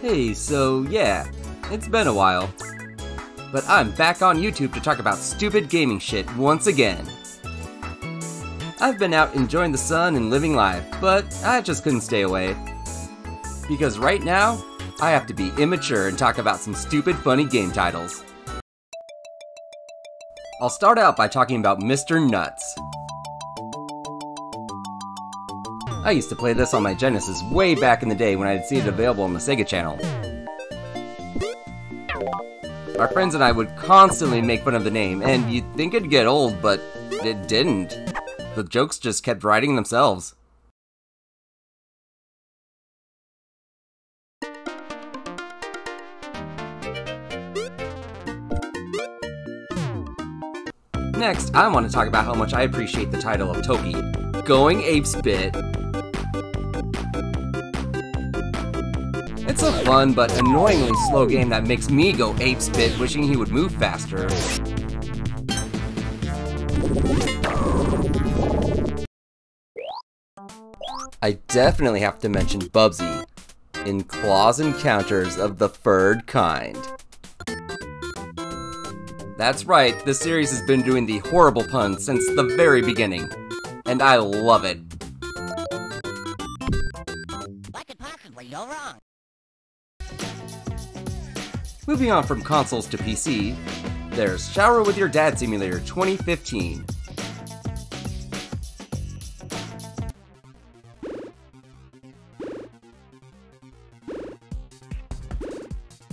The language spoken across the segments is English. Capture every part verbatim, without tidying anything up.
Hey, so yeah, it's been a while. But I'm back on YouTube to talk about stupid gaming shit once again. I've been out enjoying the sun and living life, but I just couldn't stay away. Because right now, I have to be immature and talk about some stupid funny game titles. I'll start out by talking about Mister Nutz. I used to play this on my Genesis way back in the day when I had seen it available on the Sega channel. Our friends and I would constantly make fun of the name, and you'd think it'd get old, but it didn't. The jokes just kept writing themselves. Next, I want to talk about how much I appreciate the title of Toki, Going Apespit. It's a fun but annoyingly slow game that makes me go apespit wishing he would move faster. I definitely have to mention Bubsy in Claws Encounters of the Third Kind. That's right, this series has been doing the horrible puns since the very beginning, and I love it. What could possibly go wrong? Moving on from consoles to P C, there's Shower with Your Dad Simulator twenty fifteen.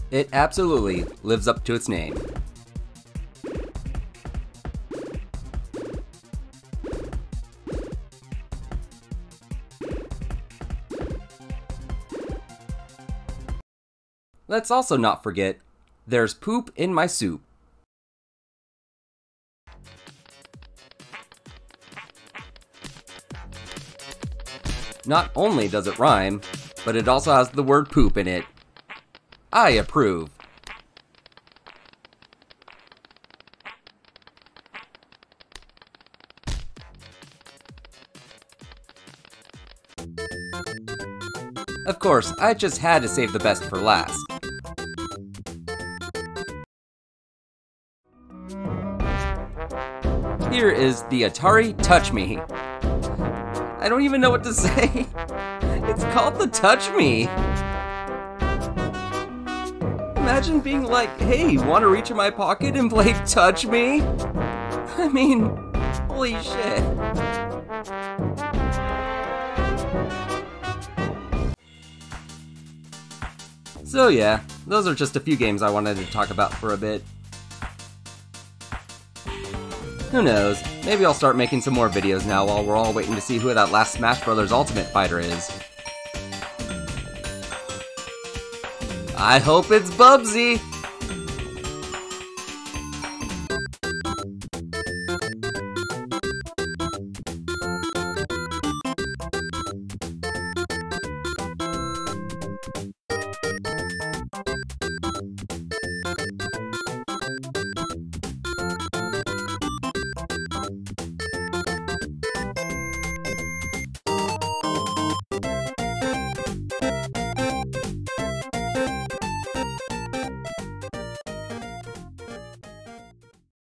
It absolutely lives up to its name. Let's also not forget, there's Poop in My Soup. Not only does it rhyme, but it also has the word poop in it. I approve. Of course, I just had to save the best for last. Here is the Atari Touch Me. I don't even know what to say. It's called the Touch Me. Imagine being like, hey, want to reach in my pocket and play Touch Me? I mean, holy shit. So yeah, those are just a few games I wanted to talk about for a bit. Who knows, maybe I'll start making some more videos now while we're all waiting to see who that last Smash Bros. Ultimate fighter is. I hope it's Bubsy!